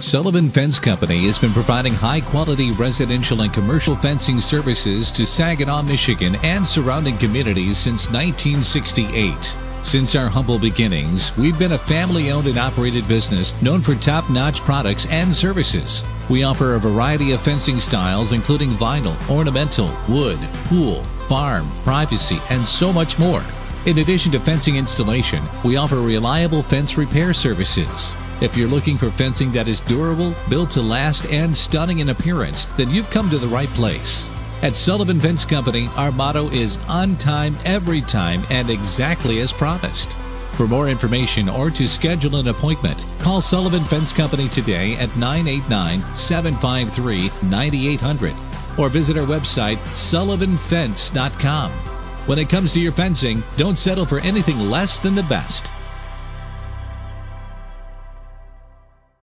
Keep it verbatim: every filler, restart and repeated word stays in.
Sullivan Fence Company has been providing high-quality residential and commercial fencing services to Saginaw, Michigan and surrounding communities since nineteen sixty-eight. Since our humble beginnings, we've been a family-owned and operated business known for top-notch products and services. We offer a variety of fencing styles including vinyl, ornamental, wood, pool, farm, privacy, and so much more. In addition to fencing installation, we offer reliable fence repair services. If you're looking for fencing that is durable, built to last, and stunning in appearance, then you've come to the right place. At Sullivan Fence Company, our motto is on time, every time, and exactly as promised. For more information or to schedule an appointment, call Sullivan Fence Company today at nine eight nine, seven five three, nine eight zero zero or visit our website, Sullivan Fence dot com. When it comes to your fencing, don't settle for anything less than the best.